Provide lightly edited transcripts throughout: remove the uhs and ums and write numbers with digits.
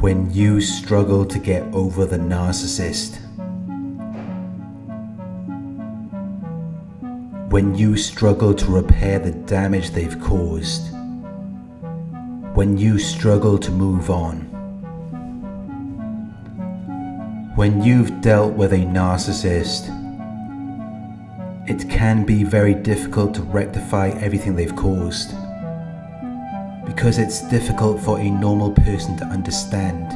when you struggle to get over the narcissist, when you struggle to repair the damage they've caused, when you struggle to move on, when you've dealt with a narcissist, it can be very difficult to rectify everything they've caused, because it's difficult for a normal person to understand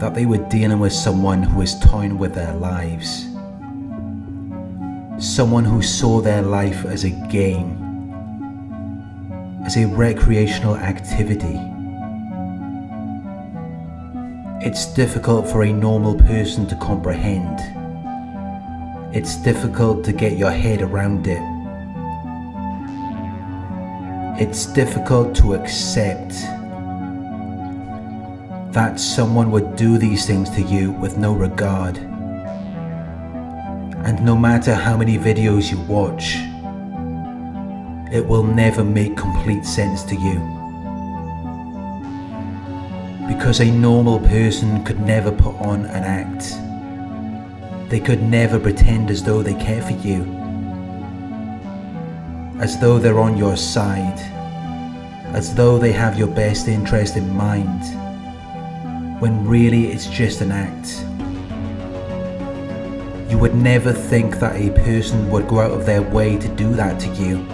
that they were dealing with someone who was toying with their lives, someone who saw their life as a game, as a recreational activity. It's difficult for a normal person to comprehend. It's difficult to get your head around it. It's difficult to accept that someone would do these things to you with no regard. And no matter how many videos you watch, it will never make complete sense to you. Because a normal person could never put on an act. They could never pretend as though they care for you, as though they're on your side, as though they have your best interest in mind, when really it's just an act. You would never think that a person would go out of their way to do that to you.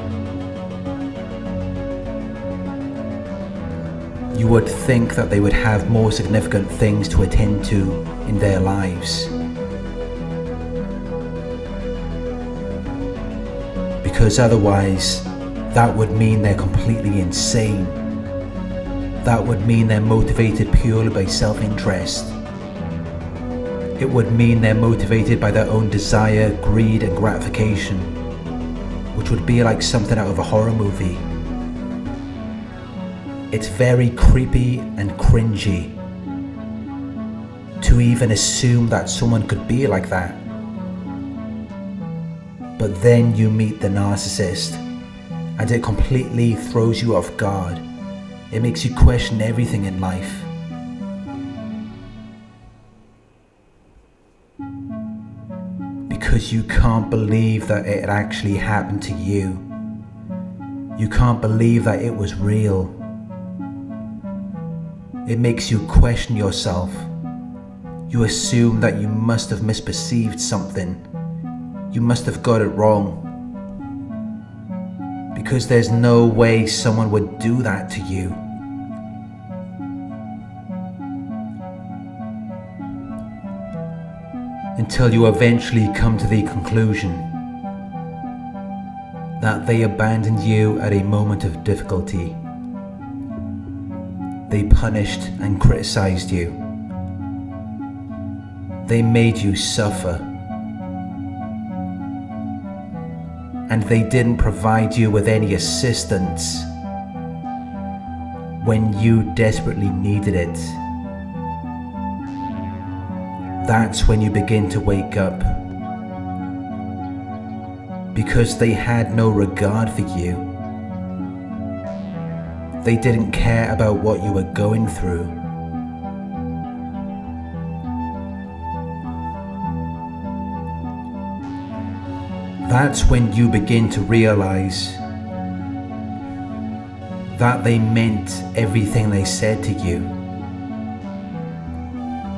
You would think that they would have more significant things to attend to in their lives. Because otherwise, that would mean they're completely insane. That would mean they're motivated purely by self-interest. It would mean they're motivated by their own desire, greed, and gratification, which would be like something out of a horror movie. It's very creepy and cringy to even assume that someone could be like that. But then you meet the narcissist, and it completely throws you off guard. It makes you question everything in life. Because you can't believe that it actually happened to you. You can't believe that it was real. It makes you question yourself. You assume that you must have misperceived something. You must have got it wrong, because there's no way someone would do that to you. Until you eventually come to the conclusion that they abandoned you at a moment of difficulty. They punished and criticized you. They made you suffer. And they didn't provide you with any assistance when you desperately needed it. That's when you begin to wake up, because they had no regard for you. They didn't care about what you were going through. That's when you begin to realize that they meant everything they said to you.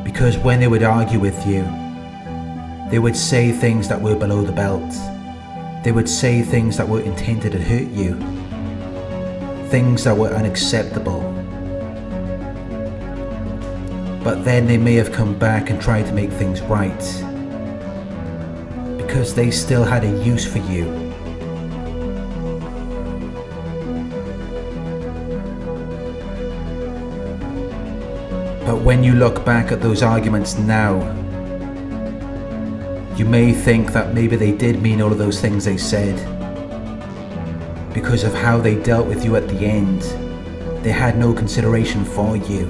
Because when they would argue with you, they would say things that were below the belt. They would say things that were intended to hurt you, things that were unacceptable. But then they may have come back and tried to make things right, because they still had a use for you. But when you look back at those arguments now, you may think that maybe they did mean all of those things they said, because of how they dealt with you at the end. They had no consideration for you.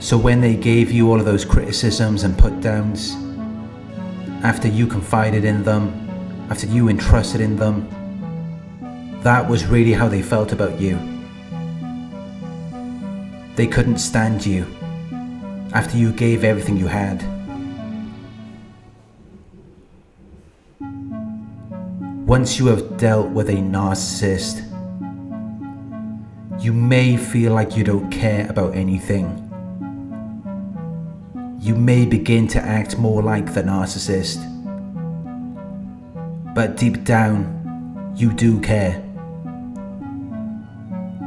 So when they gave you all of those criticisms and put-downs, after you confided in them, after you entrusted in them, That was really how they felt about you. They couldn't stand you after you gave everything you had. Once you have dealt with a narcissist, you may feel like you don't care about anything. You may begin to act more like the narcissist, but deep down, you do care.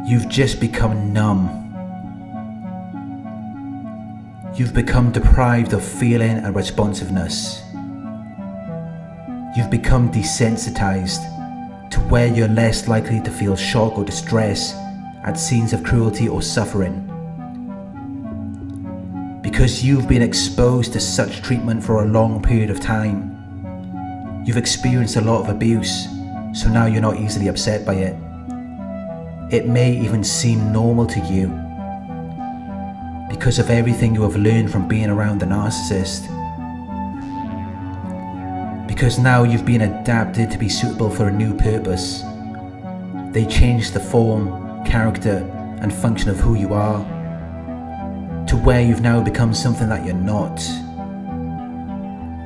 You've just become numb. You've become deprived of feeling and responsiveness. You've become desensitized to where you're less likely to feel shock or distress at scenes of cruelty or suffering. Because you've been exposed to such treatment for a long period of time, you've experienced a lot of abuse, so now you're not easily upset by it. It may even seem normal to you. Because of everything you have learned from being around the narcissist. Because now you've been adapted to be suitable for a new purpose. They changed the form, character, and function of who you are, to where you've now become something that you're not.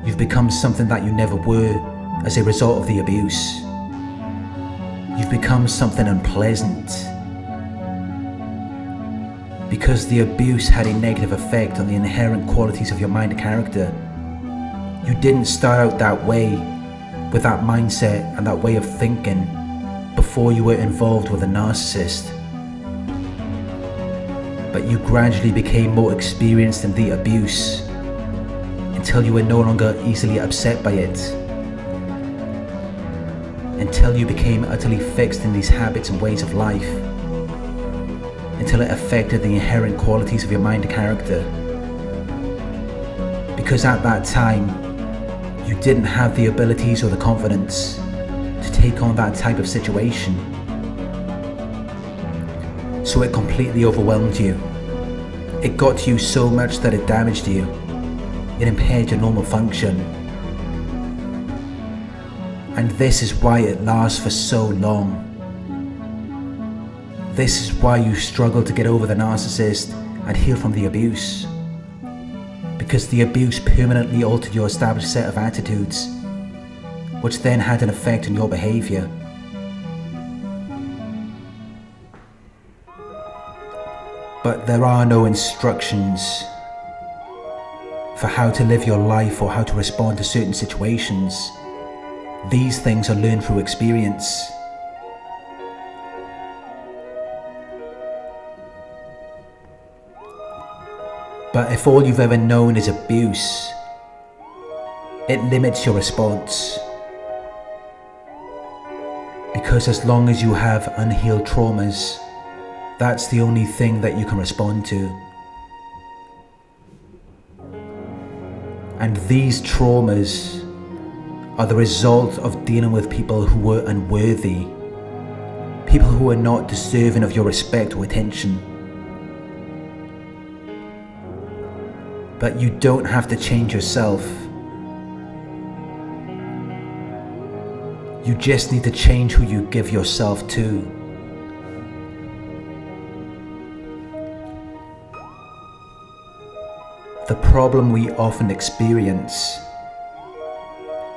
You've become something that you never were as a result of the abuse. You've become something unpleasant. Because the abuse had a negative effect on the inherent qualities of your mind and character. You didn't start out that way, with that mindset and that way of thinking, before you were involved with a narcissist. But you gradually became more experienced in the abuse, until you were no longer easily upset by it. Until you became utterly fixed in these habits and ways of life. Until it affected the inherent qualities of your mind and character. Because at that time, you didn't have the abilities or the confidence to take on that type of situation. So it completely overwhelmed you. It got to you so much that it damaged you. It impaired your normal function. And this is why it lasts for so long. This is why you struggle to get over the narcissist and heal from the abuse. Because the abuse permanently altered your established set of attitudes, which then had an effect on your behaviour. But there are no instructions for how to live your life or how to respond to certain situations. These things are learned through experience. But if all you've ever known is abuse, it limits your response. Because as long as you have unhealed traumas, that's the only thing that you can respond to. And these traumas are the result of dealing with people who were unworthy, people who were not deserving of your respect or attention. But you don't have to change yourself. You just need to change who you give yourself to. The problem we often experience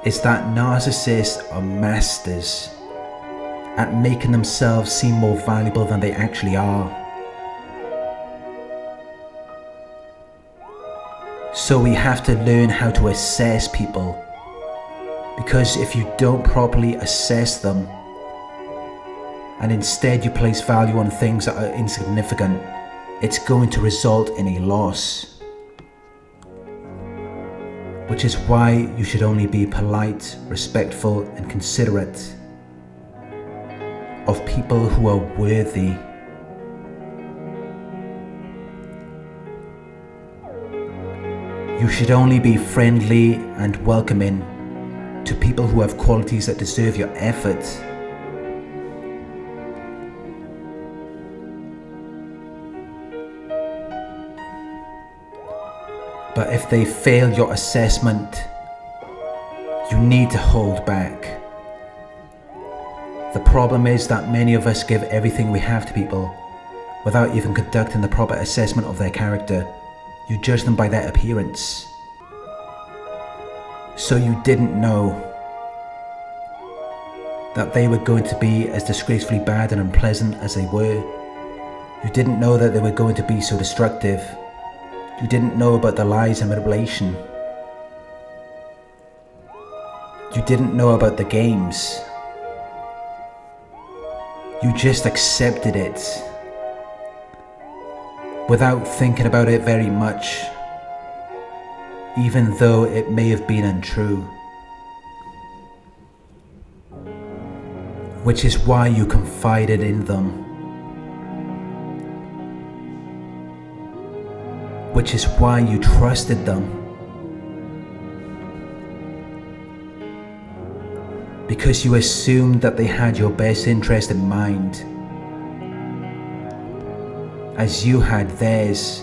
is that narcissists are masters at making themselves seem more valuable than they actually are. So we have to learn how to assess people, because if you don't properly assess them, and instead you place value on things that are insignificant, it's going to result in a loss. Which is why you should only be polite, respectful, and considerate of people who are worthy. You should only be friendly and welcoming to people who have qualities that deserve your effort. But if they fail your assessment, you need to hold back. The problem is that many of us give everything we have to people without even conducting the proper assessment of their character. You judge them by their appearance. So you didn't know that they were going to be as disgracefully bad and unpleasant as they were. You didn't know that they were going to be so destructive. You didn't know about the lies and manipulation. You didn't know about the games. You just accepted it without thinking about it very much, even though it may have been untrue. Which is why you confided in them. Which is why you trusted them. Because you assumed that they had your best interest in mind, as you had theirs.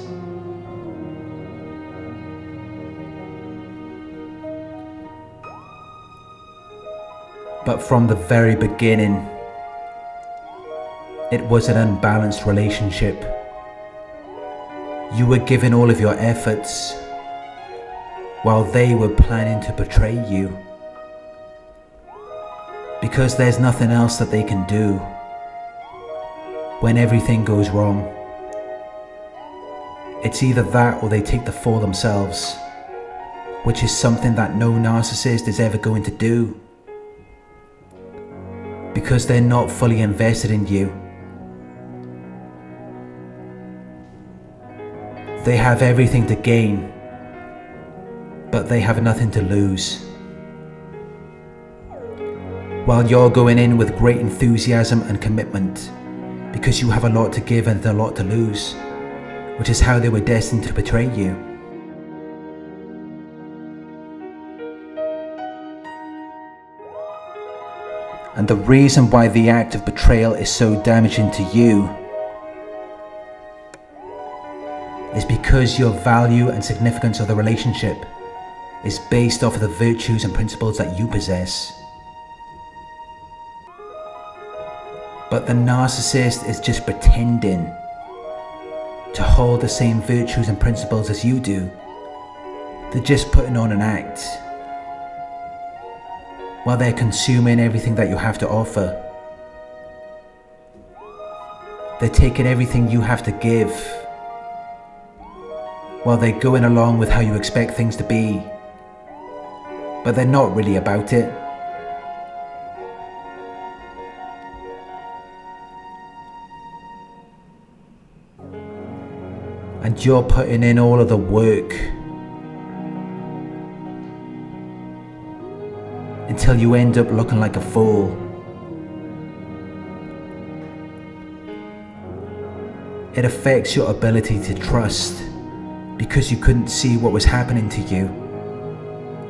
But from the very beginning, it was an unbalanced relationship. You were giving all of your efforts while they were planning to betray you, because there's nothing else that they can do when everything goes wrong. It's either that or they take the fall themselves, which is something that no narcissist is ever going to do, because they're not fully invested in you. They have everything to gain, but they have nothing to lose. While you're going in with great enthusiasm and commitment, because you have a lot to give and a lot to lose, which is how they were destined to betray you. And the reason why the act of betrayal is so damaging to you is because your value and significance of the relationship is based off of the virtues and principles that you possess. But the narcissist is just pretending to hold the same virtues and principles as you do. They're just putting on an act while they're consuming everything that you have to offer. They're taking everything you have to give while they're going along with how you expect things to be, but they're not really about it. And you're putting in all of the work until you end up looking like a fool. It affects your ability to trust, because you couldn't see what was happening to you,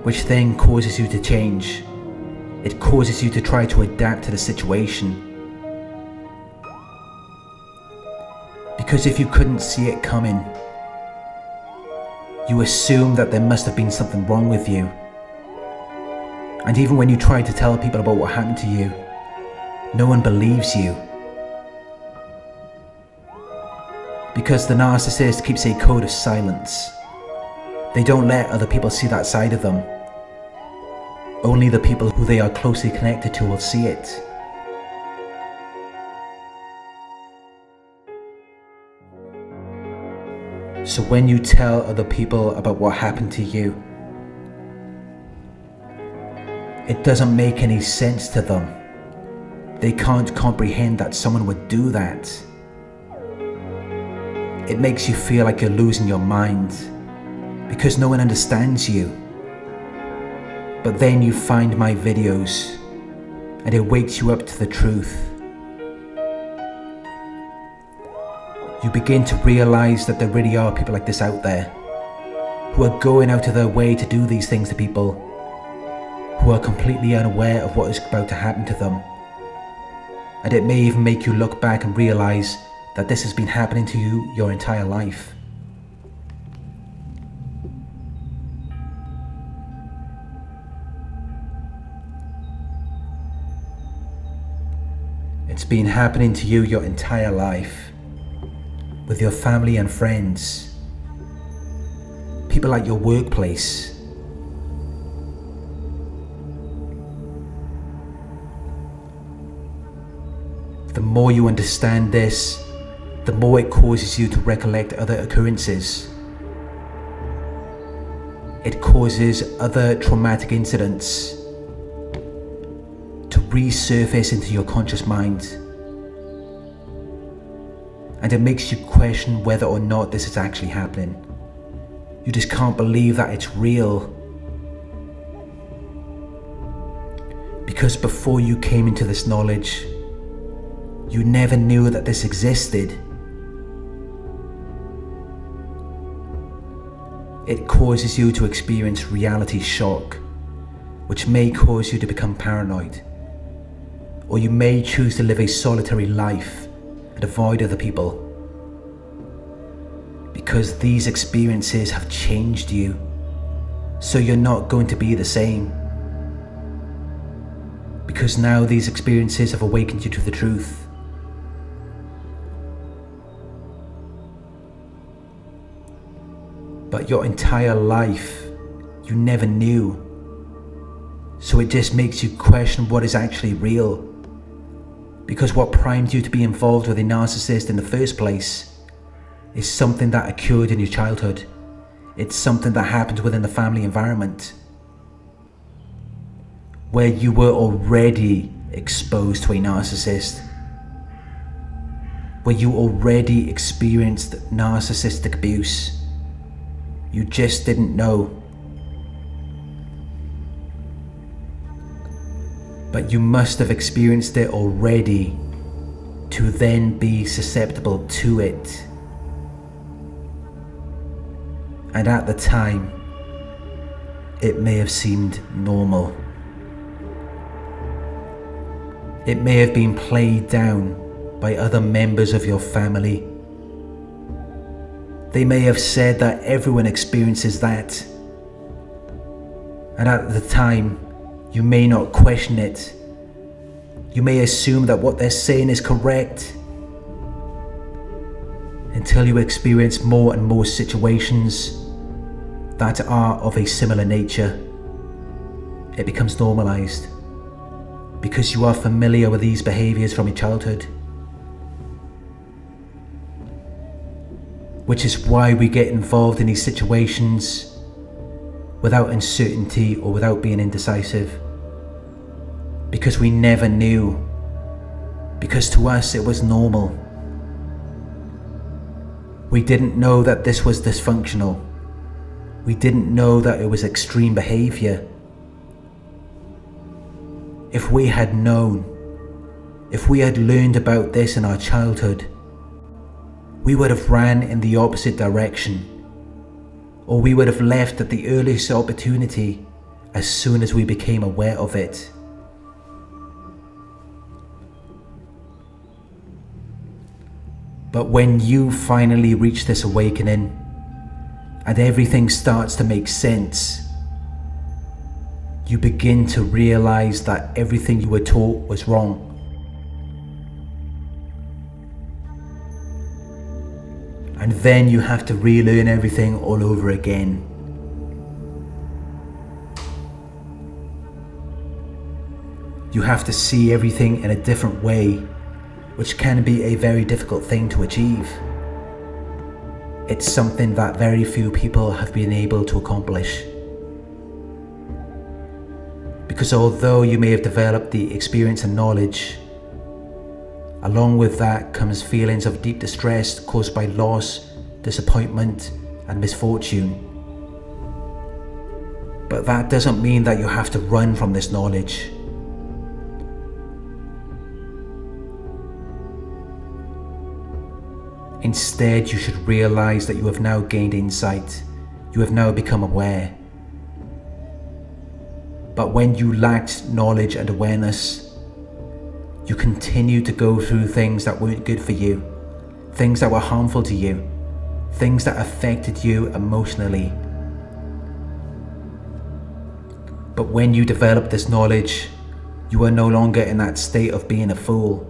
which then causes you to change. It causes you to try to adapt to the situation. Because if you couldn't see it coming, you assume that there must have been something wrong with you. And even when you try to tell people about what happened to you, no one believes you. Because the narcissist keeps a code of silence. They don't let other people see that side of them. Only the people who they are closely connected to will see it. So when you tell other people about what happened to you, it doesn't make any sense to them. They can't comprehend that someone would do that. It makes you feel like you're losing your mind, because no one understands you. But then you find my videos, and it wakes you up to the truth. You begin to realize that there really are people like this out there, who are going out of their way to do these things to people, who are completely unaware of what is about to happen to them. And it may even make you look back and realize that this has been happening to you your entire life. It's been happening to you your entire life, with your family and friends, people at your workplace. The more you understand this, the more it causes you to recollect other occurrences. It causes other traumatic incidents to resurface into your conscious mind. And it makes you question whether or not this is actually happening. You just can't believe that it's real. Because before you came into this knowledge, you never knew that this existed. It causes you to experience reality shock, which may cause you to become paranoid, or you may choose to live a solitary life and avoid other people, because these experiences have changed you, so you're not going to be the same, because now these experiences have awakened you to the truth. But your entire life, you never knew. So it just makes you question what is actually real. Because what primed you to be involved with a narcissist in the first place is something that occurred in your childhood. It's something that happened within the family environment, where you were already exposed to a narcissist, where you already experienced narcissistic abuse. You just didn't know. But you must have experienced it already to then be susceptible to it. And at the time, it may have seemed normal. It may have been played down by other members of your family. They may have said that everyone experiences that, and at the time, you may not question it. You may assume that what they're saying is correct, until you experience more and more situations that are of a similar nature. It becomes normalized, because you are familiar with these behaviors from your childhood. Which is why we get involved in these situations without uncertainty or without being indecisive. Because we never knew. Because to us it was normal. We didn't know that this was dysfunctional. We didn't know that it was extreme behavior. If we had known, if we had learned about this in our childhood, we would have ran in the opposite direction, or we would have left at the earliest opportunity as soon as we became aware of it. But when you finally reach this awakening and everything starts to make sense, you begin to realize that everything you were taught was wrong. And then you have to relearn everything all over again. You have to see everything in a different way, which can be a very difficult thing to achieve. It's something that very few people have been able to accomplish. Because although you may have developed the experience and knowledge, along with that comes feelings of deep distress caused by loss, disappointment, and misfortune. But that doesn't mean that you have to run from this knowledge. Instead, you should realize that you have now gained insight. You have now become aware. But when you lacked knowledge and awareness, you continue to go through things that weren't good for you, things that were harmful to you, things that affected you emotionally. But when you develop this knowledge, you are no longer in that state of being a fool.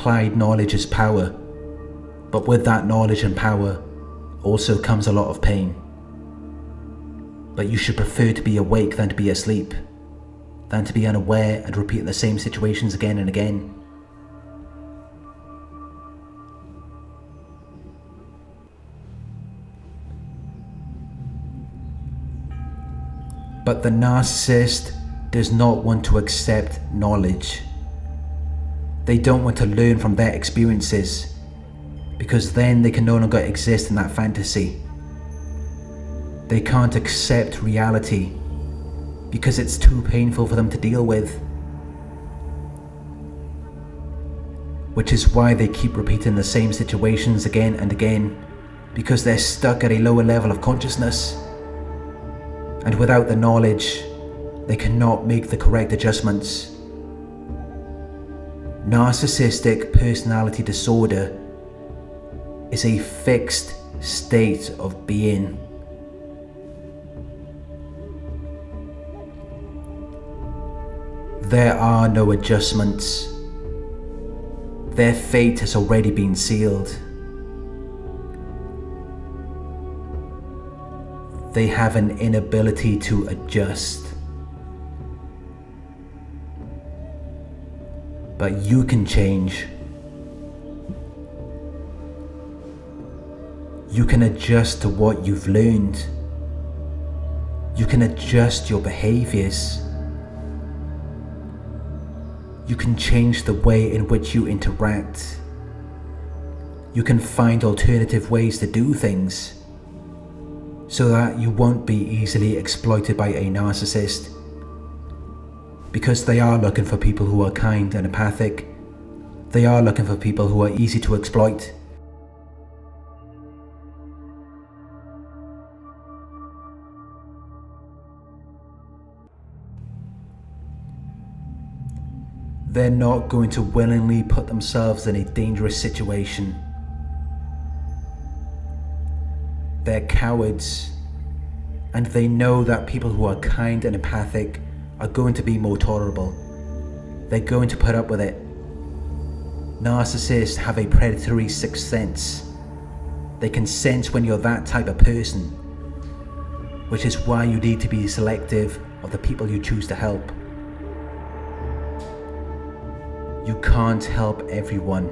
applied knowledge is power, but with that knowledge and power also comes a lot of pain. But you should prefer to be awake than to be asleep, than to be unaware and repeat the same situations again and again. But the narcissist does not want to accept knowledge. They don't want to learn from their experiences, because then they can no longer exist in that fantasy. They can't accept reality because it's too painful for them to deal with. Which is why they keep repeating the same situations again and again, because they're stuck at a lower level of consciousness. And without the knowledge, they cannot make the correct adjustments. Narcissistic personality disorder is a fixed state of being. There are no adjustments. Their fate has already been sealed. They have an inability to adjust. But you can change. You can adjust to what you've learned. You can adjust your behaviors. You can change the way in which you interact. You can find alternative ways to do things, so that you won't be easily exploited by a narcissist, because they are looking for people who are kind and empathic. They are looking for people who are easy to exploit. They're not going to willingly put themselves in a dangerous situation. They're cowards, and they know that people who are kind and empathic are going to be more tolerable. They're going to put up with it. Narcissists have a predatory sixth sense. They can sense when you're that type of person, which is why you need to be selective of the people you choose to help. You can't help everyone.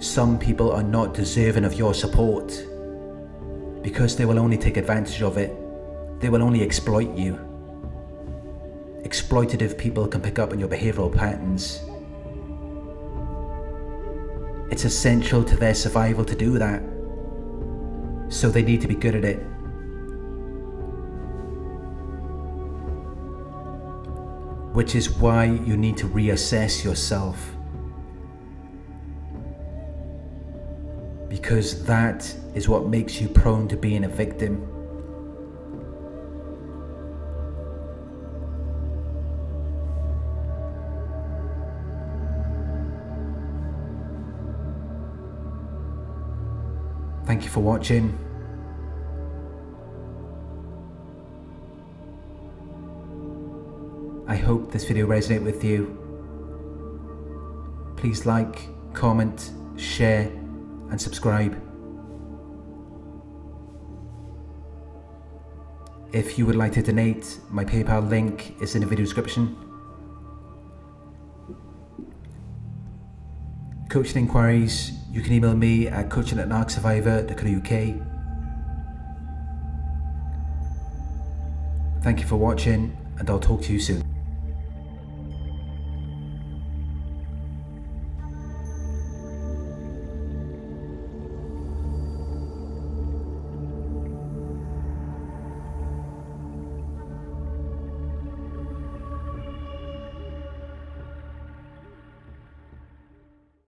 Some people are not deserving of your support, because they will only take advantage of it. They will only exploit you. Exploitative people can pick up on your behavioural patterns. It's essential to their survival to do that, so they need to be good at it. Which is why you need to reassess yourself. Because that is what makes you prone to being a victim. Thank you for watching. I hope this video resonated with you. Please like, comment, share, and subscribe. If you would like to donate, my PayPal link is in the video description. Coaching inquiries, you can email me at coaching@narcsurvivor.co.uk. Thank you for watching, and I'll talk to you soon.